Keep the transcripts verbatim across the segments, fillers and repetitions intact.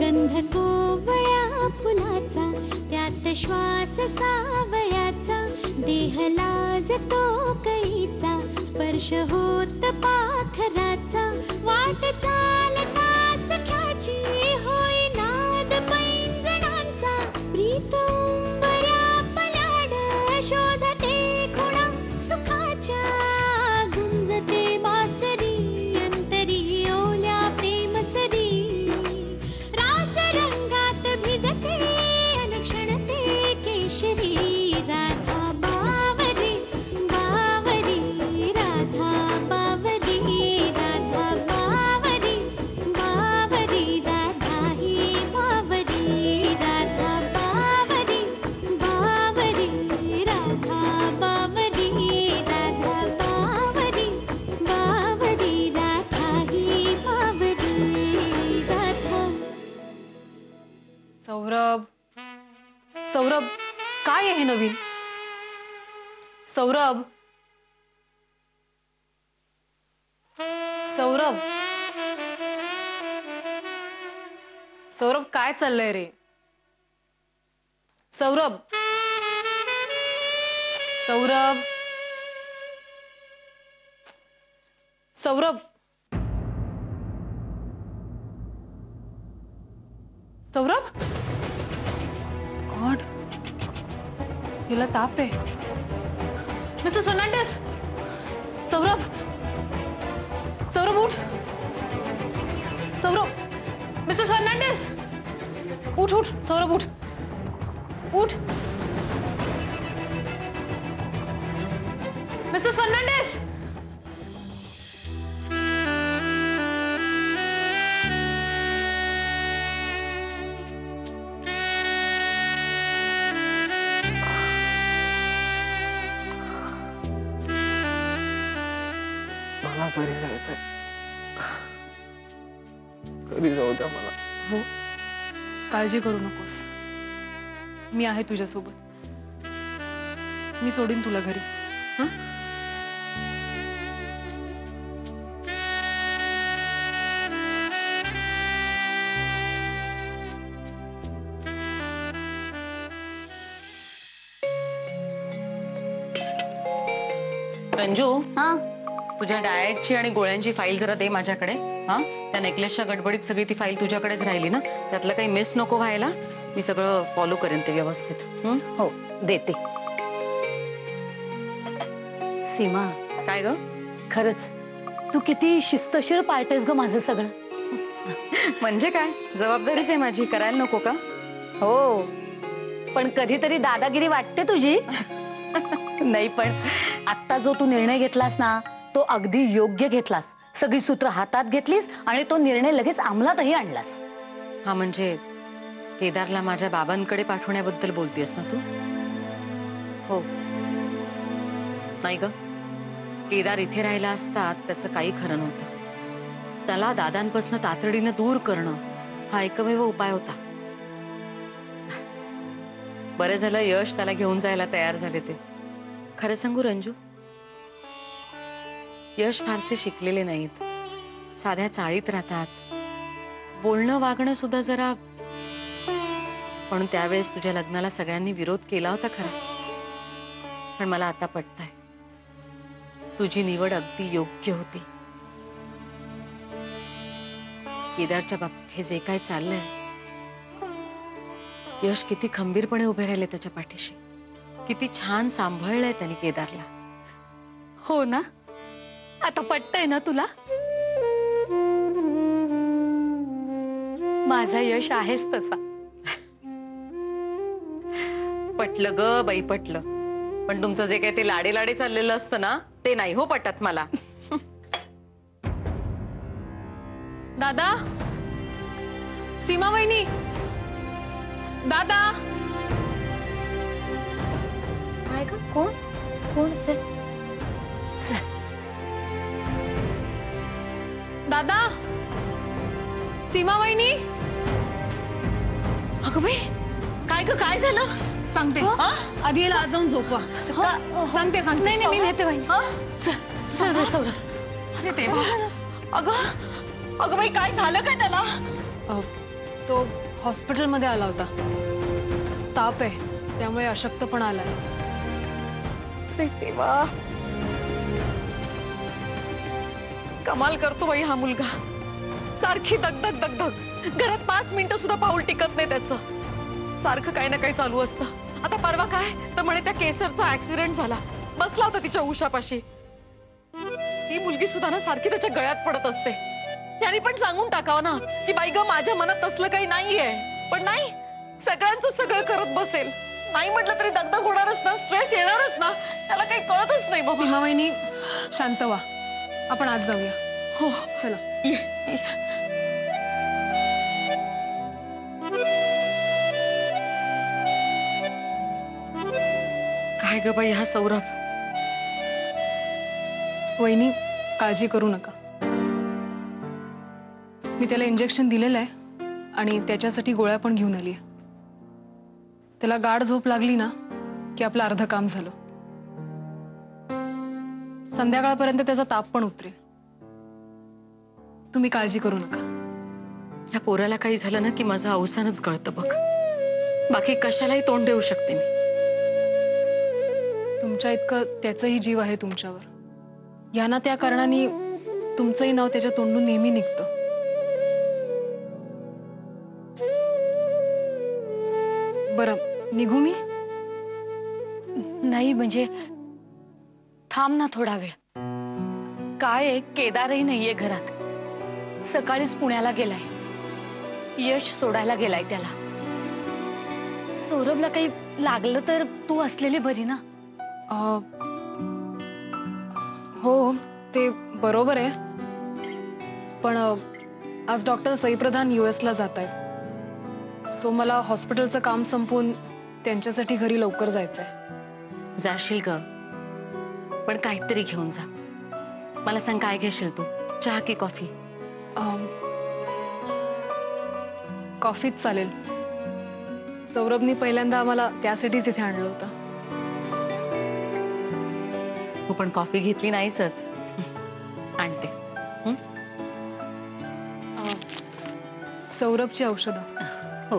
गंध कोवळा फुलाचा त्यात श्वास सावयाचा देह लाजतो कैचा स्पर्श होत पाखराचा वाट चालता सख्याची होई नाद पैंजणांचा प्रीत उंबऱ्या पलाड शोधते खुणा सुखाच्या गुंजते बासरी अंतरी ओल्या प्रेमसरी रास रंगात भिजते अलक्षण ते केशरी राधा सौरभ सौरभ काय आहे नवीन सौरभ सौरभ सौरभ काय चाललंय रे सौरभ सौरभ सौरभ सौरभ ये ताप है मिस्टर फर्नांडिस सौरभ सौरभ उठ सौरभ मिस्टर फर्नांडिस उठ उठ सौरभ उठ उठ मिस्टर फर्नांडिस घरी जाऊ द्या मला हो काळजी करू नकोस मी आहे तुझ्यासोबत मी सोडीन तुला घरी हं रंजू हां तुझ्या डाएटची आणि गोळ्यांची फाईल जरा दे माझ्याकडे हां त्या नेकलेसच्या गडबडीत सगळी ती फाईल तुझ्याकडेच राहिली ना त्यातलं काही मिस नको व्हायला मी सगळं फॉलो करेन ते व्यवस्थित हो देते सीमा काय ग खरंच तू किती शिस्तशीर पाळतेस ग माझं सगळं म्हणजे काय जबाबदारीच आहे माझी करायला नको का हो पण कधीतरी दादागिरी वाटते तुझी नाही पण आत्ता जो तू निर्णय घेतलास ना तो अगदी योग्य घेतलास सगळी सूत्र हातात घेतलीस आणि तो निर्णय लगेच अंमलातही आणलास हा म्हणजे केदारला माझ्या बाबांकडे पाठवण्याबद्दल बोलतेस ना तू हो नाही ग केदार इथे राहिला असता त्याचं काही खरं नव्हतं त्याला दादांपासून तातडीनं दूर करणं हा एकमेव उपाय होता बरं झालं यश त्याला घेऊन जायला तयार झाले ते खरं सांगू रंजू यश फारसे शिकलेले नाहीत साध्या चाळीत राहतात बोलणं वागणं सुद्धा जरा म्हणून त्यावेळेस तुझ्या लग्नाला सगळ्यांनी विरोध केला होता खरा पण मला आता पटतंय तुझी निवड अगदी योग्य होती केदारच्या बाबतीत हे जे काय चाललंय यश किती खंबीरपणे उभे राहिले त्याच्या पाठीशी किती छान सांभाळलंय त्यांनी केदारला हो ना आता पटतंय ना तुला माझा यश आहेस तसा पटलं ग बाई पटलं पण तुमचं जे काही ते लाडे लाडे चाललेलं असतं ना ते नाही हो पटत मला दादा सीमा वहिनी दादा काय का कोण कोण दादा सीमा वहिनी अगं बाई काय ग काय झालं सांगते आधी याला आज जाऊन झोपवा सांगते सांगते नाही नाही मी नेते बाई सौरभ अरे देवा अगं अगं बाई काय झालं काय त्याला? तो हॉस्पिटलमध्ये आला होता, ताप आहे त्यामुळे अशक्तपणा आलाय. कमाल करतो बाई हा मुलगा, सारखी दगदग दगदग, घरात पाच मिनिटं सुद्धा पाऊल टिकत नाही त्याचं, सारखं काही ना काही चालू असतं. आता परवा काय तर म्हणे त्या केसरचा ऍक्सिडेंट झाला, बसला होता तिच्या उषापाशी. ती मुलगी सुद्धा ना सारखी त्याच्या गळ्यात पडत असते. याने पण सांगून टाकावं ना की बाई ग माझ्या मनात तसलं काही नाहीये, पण नाही सगळ्यांचं सगळं करत बसेल. नाही म्हटलं तरी दगदग होणारच ना, स्ट्रेस येणारच ना, त्याला काही कळतच नाही. बघ सीमा वहिनी शांत व्हा, आपण आज जाऊया. हो चला. काय ग बाई हा सौरभ. वहिनी काळजी करू नका, मी त्याला इंजेक्शन दिलेलं आहे आणि त्याच्यासाठी गोळ्या पण घेऊन आली आहे. त्याला गाढ झोप लागली ना की आपलं अर्ध काम झालं. संध्याकाळपर्यंत त्याचा ताप पण उतरेल, तुम्ही काळजी करू नका. या पोराला काही झालं ना की माझं अवसानच गळतं बघ, बाकी कशालाही तोंड देऊ शकते मी. तुमच्या इतकं त्याचंही जीव आहे तुमच्यावर, यांना त्या कारणाने तुमचंही नाव त्याच्या तोंडून नेहमी निघतं. बरं निघू मी? नाही म्हणजे थांब ना थोडा वेळ. काय केदारही नाहीये घरात, सकाळीच पुण्याला गेलाय, यश सोडायला गेलाय त्याला. सौरभला काही लागलं तर तू असलेली बरी ना. आ... हो ते बरोबर आहे, पण आज डॉक्टर सईप्रधान यूएसला जात आहेत, सो मला हॉस्पिटलचं काम संपवून त्यांच्यासाठी घरी लवकर जायचंय. जाशील ग, पण काहीतरी घेऊन जा. मला सांग काय घेशील तू, चहा की कॉफी? कॉफीच चालेल. सौरभनी पहिल्यांदा आम्हाला त्यासाठीच इथे आणलं होतं. तू पण कॉफी घेतली नाहीच, आणते. सौरभची औषध. हो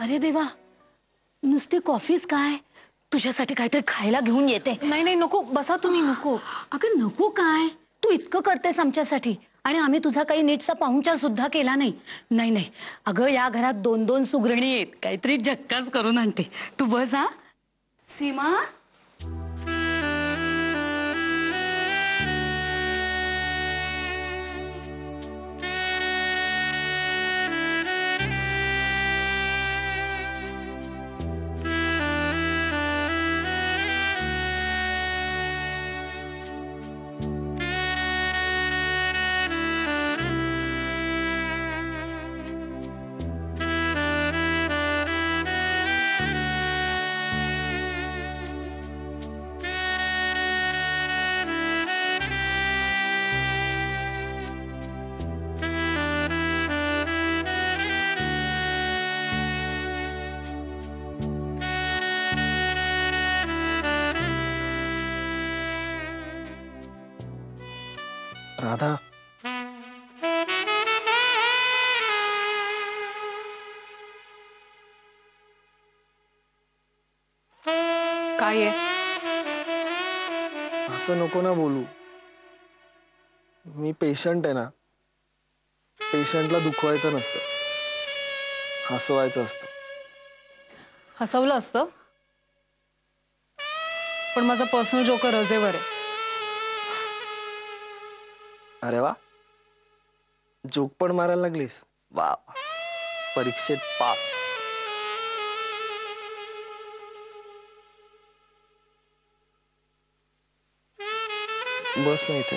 अरे देवा, नुसती कॉफीच काय, तुझ्यासाठी काहीतरी खायला घेऊन येते. नाही नाही नको, बसा तुम्ही. नको अगं नको काय, तू इतकं करतेस आमच्यासाठी आणि आम्ही तुझा काही नीटचा पाहुणचार सुद्धा केला नाही. नाही नाही अगं या घरात दोन दोन सुगरणी आहेत, काहीतरी झक्काच करून आणते. तू बस. हा सीमा, राधा काय आहे? असं नको ना बोलू, मी पेशंट आहे ना, पेशंटला दुखवायचं नसतं, हसवायचं असतं. हसवलं असतं पण माझा पर्सनल जोकर रजेवर आहे. अरे वा, जोक पण मारायला लागलीस, वा परीक्षेत पास. बस नाही ते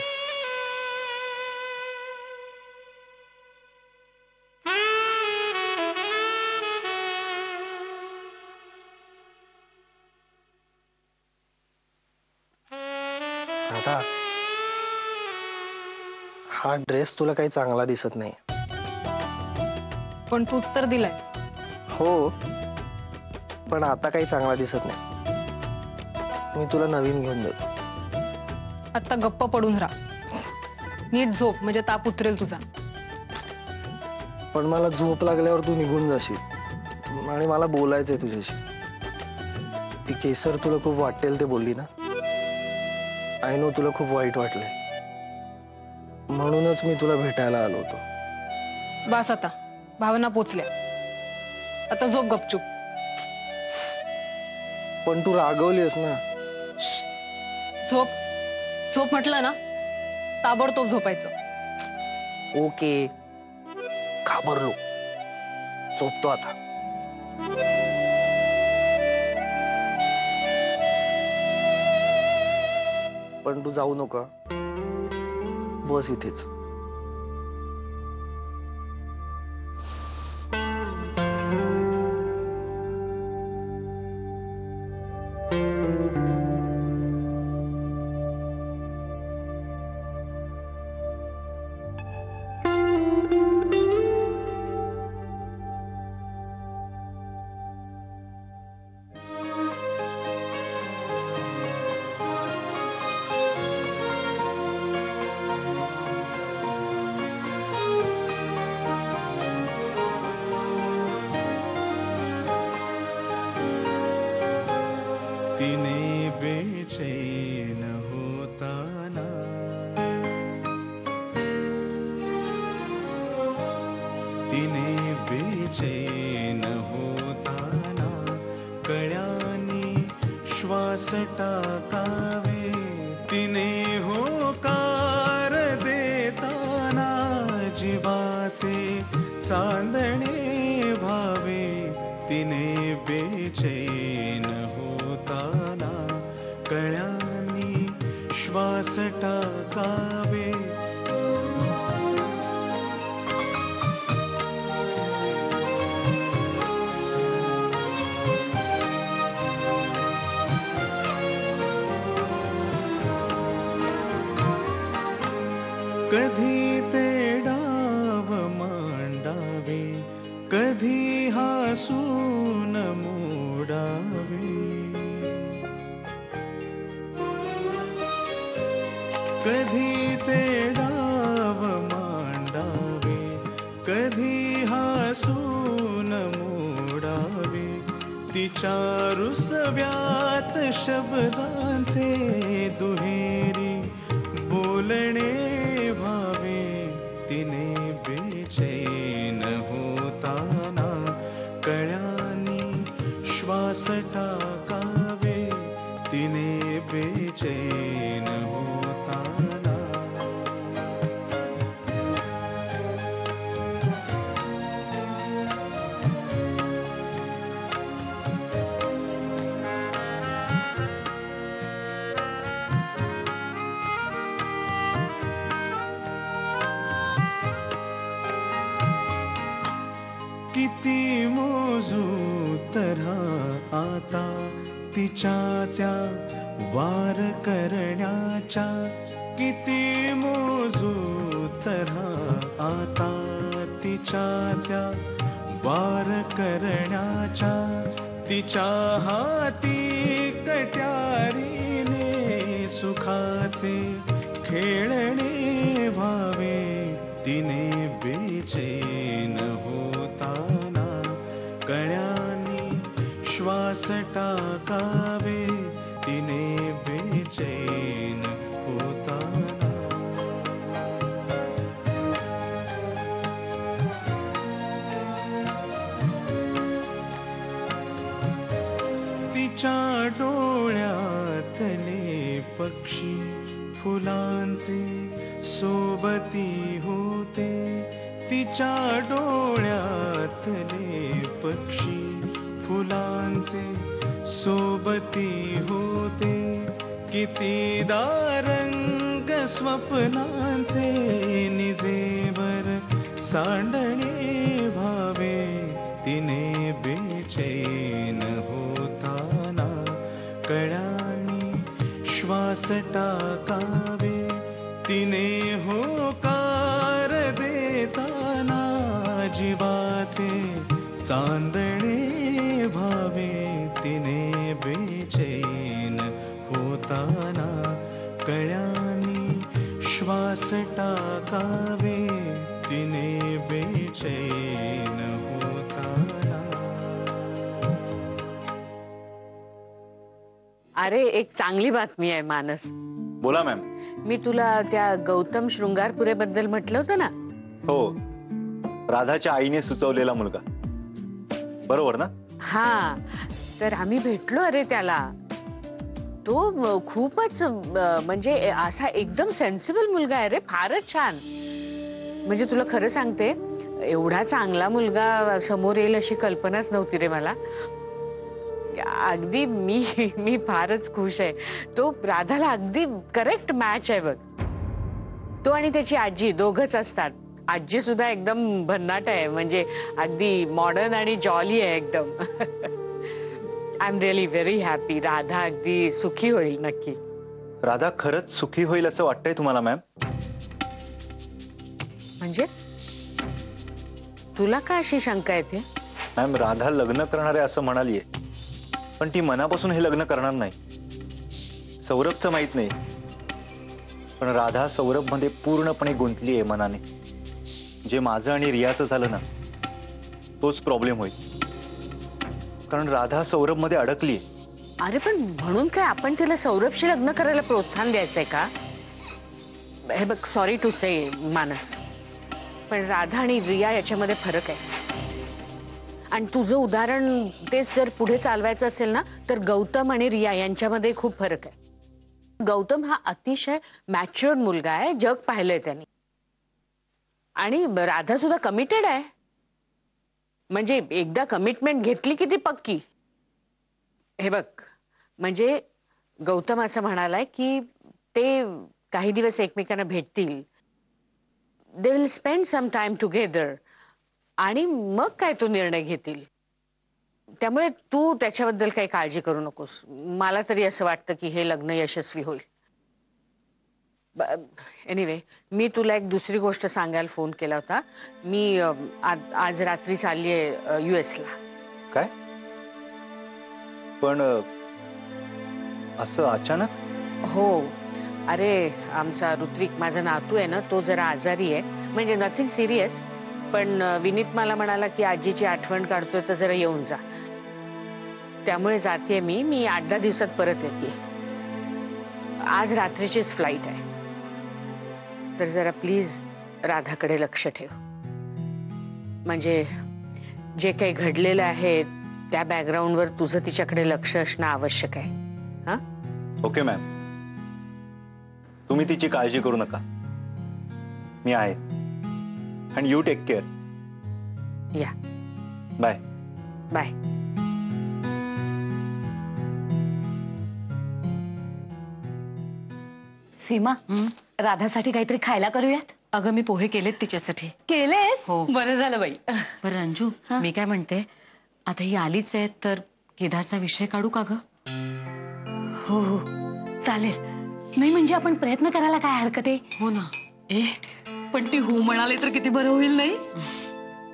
राधा, हा ड्रेस तुला काही चांगला दिसत नाही. पण तूच तर दिलाय. हो पण आता काही चांगला दिसत नाही, मी तुला नवीन घेऊन देतो. आता गप्प पडून राहा. नीट झोप म्हणजे ताप उतरेल तुझा. पण मला झोप लागल्यावर तू निघून जाशील आणि मला बोलायचंय तुझ्याशी. ती केसर तुला खूप वाटेल ते बोलली ना. आय नो तुला खूप वाईट वाटलंय म्हणूनच मी तुला भेटायला आलो होतो. बस आता भावना पोचल्या आता झोप गपचूप. पण तू रागवलीस ना. झोप झोप म्हटलं ना ताबडतोब झोपायचं. ओके घाबरलो झोपतो आता. पण तू जाऊ नका बस इथेच. सटा कावे तिने बेचैन होता ना। अरे एक चांगली बातमी आहे मानस. बोला मॅम. मी तुला त्या गौतम शृंगारपुरे बद्दल म्हटलं होतं ना. हो, राधाच्या आईने सुचवलेला मुलगा, बरोबर ना? हा, तर आम्ही भेटलो. अरे त्याला, तो खूपच म्हणजे असा एकदम सेन्सिबल मुलगा आहे रे, फारच छान. म्हणजे तुला खरं सांगते, एवढा चांगला मुलगा समोर येईल अशी कल्पनाच नव्हती रे मला. अगदी मी मी फारच खुश आहे. तो राधाला अगदी करेक्ट मॅच आहे बघ. तो आणि त्याची आजी दोघच असतात. आजी सुद्धा एकदम भन्नाट आहे, म्हणजे अगदी मॉडर्न आणि जॉली आहे एकदम. I am really very happy. Radha अगदी सुखी होईल नक्की. राधा खरंच सुखी होईल असं वाटतंय तुम्हाला मॅम? म्हणजे तुला का अशी शंका येते? मॅम, राधा लग्न करणारे असं म्हणालीये, पण ती मनापासून हे लग्न करणार नाही. सौरभचं माहित नाही, पण राधा सौरभ मध्ये पूर्णपणे गुंतलीये मनाने. जे माझं आणि रियाचं झालं ना, तोच प्रॉब्लेम होईल, कारण राधा सौरभ मध्ये अडकली. अरे पण म्हणून काय आपण तिला सौरभशी लग्न करायला प्रोत्साहन द्यायचंय का? हे बघ, सॉरी टू से मानस, पण राधा आणि रिया याच्यामध्ये फरक आहे. आणि तुझं उदाहरण तेच जर पुढे चालवायचं असेल ना, तर गौतम आणि रिया यांच्यामध्ये खूप फरक आहे. गौतम हा अतिशय मॅच्युअर्ड मुलगा आहे, जग पाहिलंय त्यांनी, आणि राधा सुद्धा कमिटेड आहे. म्हणजे एकदा कमिटमेंट घेतली की ती पक्की. हे बघ, म्हणजे गौतम असं म्हणालाय की ते काही दिवस एकमेकांना भेटतील, they will spend some time together, आणि मग काय तो निर्णय घेतील. त्यामुळे तू त्याच्याबद्दल काही काळजी करू नकोस. मला तरी असं वाटतं की हे लग्न यशस्वी होईल. एनिवे, मी तुला एक दुसरी गोष्ट सांगायला फोन केला होता. मी आज रात्री चालली आहे युएसला. काय? पण असं अचानक? हो, अरे आमचा ऋत्विक, माझा नातू आहे ना, तो जरा आजारी आहे. म्हणजे नथिंग सिरियस, पण विनीत मला म्हणाला की आजीची आठवण काढतोय, तर जरा येऊन जा. त्यामुळे जाते मी. मी आठ दहा दिवसात परत येते. आज रात्रीचीच फ्लाईट आहे. तर जरा प्लीज राधाकडे लक्ष ठेव. म्हणजे जे काही घडलेलं आहे त्या बॅकग्राऊंडवर तुझं तिच्याकडे लक्ष असणं आवश्यक आहे. हा, ओके मॅम, तुम्ही तिची काळजी करू नका, मी आहे. And you take care. Yeah, bye bye. Seema, राधासाठी काहीतरी खायला करूयात. अगं मी पोहे केलेत तिच्यासाठी. केलेस? हो, बरं झालं बाई. बरं रंजू, मी काय म्हणते, आता ही आलीच आहे, तर केदारचा विषय काढू का गं? हो हो, चालेल. नाही म्हणजे आपण प्रयत्न करायला काय हरकत आहे. हो ना. ए पण ती हो म्हणाले तर किती बरं होईल. नाही,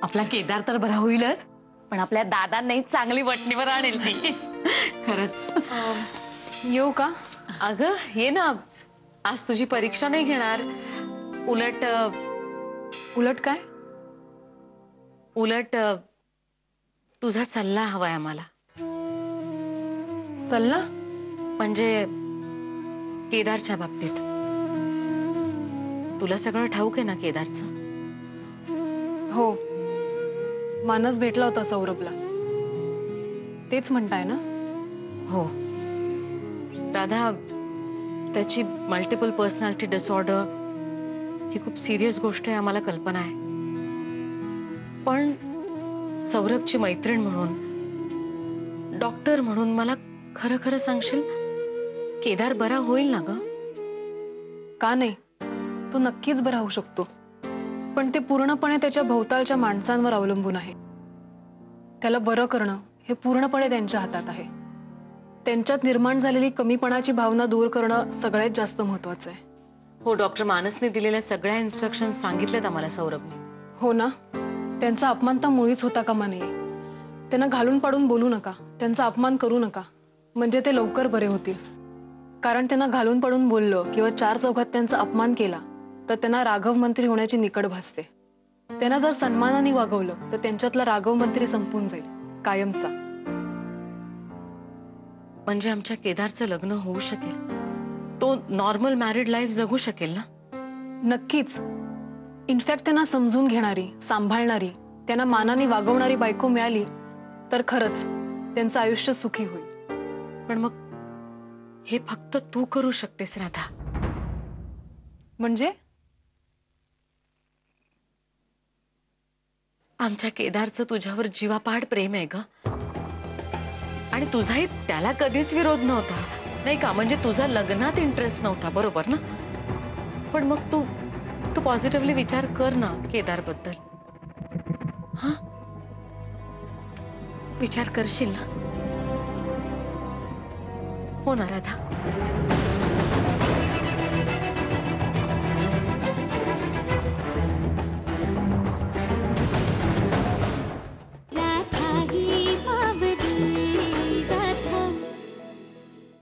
आपला केदार तर बरा होईलच, पण आपल्या दादांनाही चांगली वाटणीवर आणेल ती. खरंच. येऊ का? अगं ये ना, आज तुझी परीक्षा नाही घेणार. उलट उलट काय उलट तुझा सल्ला हवाय आम्हाला. सल्ला म्हणजे केदारच्या बाबतीत. तुला सगळं ठाऊक आहे ना केदारचं? हो, मानस भेटला होता सौरभला, तेच म्हणताय ना? हो. राधा, त्याची मल्टिपल पर्सनॅलिटी डिसऑर्डर ही खूप सिरियस गोष्ट आहे, आम्हाला कल्पना आहे. पण सौरभची मैत्रीण म्हणून, डॉक्टर म्हणून, मला खरं खरं सांगशील, केदार बरा होईल ना ग? का नाही, तो नक्कीच बरा होऊ शकतो, पण ते पूर्णपणे त्याच्या भोवतालच्या माणसांवर अवलंबून आहे. त्याला बरं करणं हे पूर्णपणे त्यांच्या हातात आहे. त्यांच्यात निर्माण झालेली कमीपणाची भावना दूर करणं सगळ्यात जास्त महत्वाचं आहे. हो, डॉक्टर मानसने दिलेल्या सगळ्या इन्स्ट्रक्शन सांगितल्यात आम्हाला सौरभने. हो ना, त्यांचा अपमान तर मुळीच होता कामा नये. त्यांना घालून पाडून बोलू नका, त्यांचा अपमान करू नका, म्हणजे ते लवकर बरे होतील. कारण त्यांना घालून पाडून बोललं किंवा चार चौघात त्यांचा अपमान केला तर त्यांना राघव मंत्री होण्याची निकड भासते. त्यांना जर सन्मानाने वागवलं तर त्यांच्यातला राघव मंत्री संपून जाईल कायमचा. म्हणजे आमच्या केदारचं लग्न होऊ शकेल, तो नॉर्मल मॅरिड लाईफ जगू शकेल ना? नक्कीच. इनफॅक्ट त्यांना समजून घेणारी, सांभाळणारी, त्यांना मानाने वागवणारी बायको मिळाली तर खरंच त्यांचं आयुष्य सुखी होईल. पण मग हे फक्त तू करू शकतेस राधा. म्हणजे आमच्या केदारचं तुझ्यावर जीवापाड प्रेम आहे ग, आणि तुझाही त्याला कधीच विरोध नव्हता नाही का? म्हणजे तुझा लग्नात इंटरेस्ट नव्हता, बरोबर ना? पण मग तू तू पॉझिटिव्हली विचार कर ना केदारबद्दल. हा, विचार करशील ना? हो ना राधा?